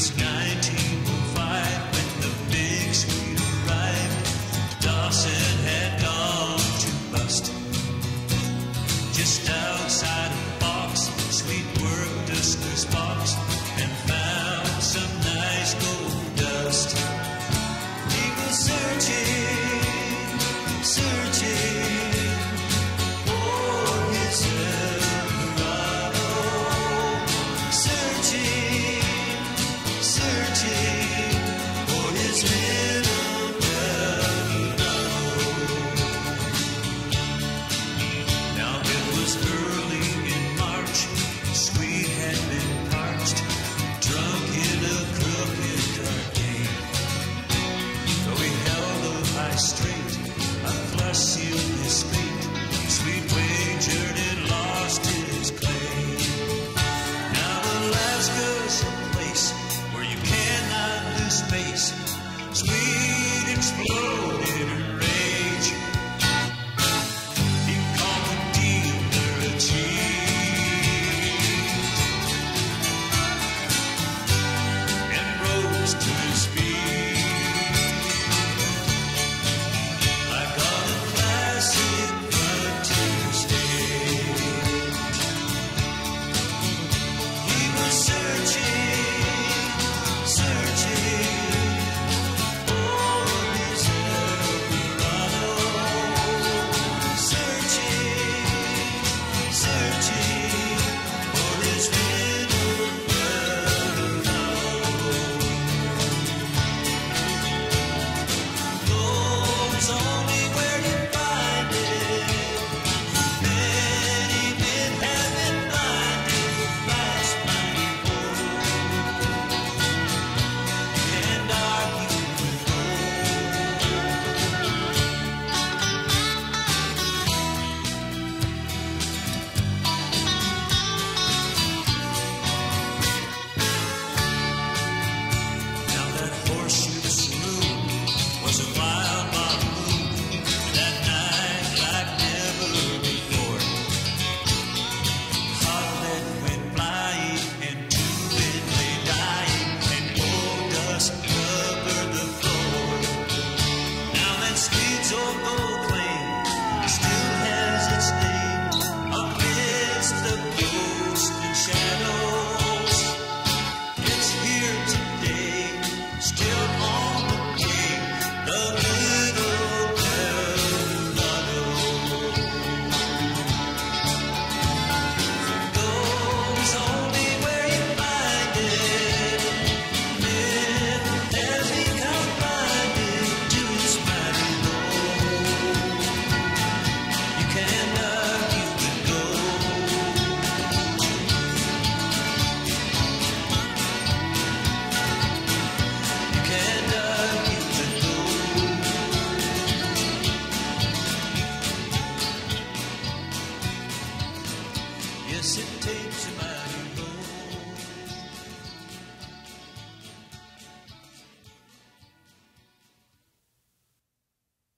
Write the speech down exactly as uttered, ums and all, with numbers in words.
was nineteen oh five when the big screen arrived. Dawson had gone to bust. Just outside of Box, Sweet worked Dustler's box and found some nice gold dust. He was searching, searching. Space, Sweet exploded.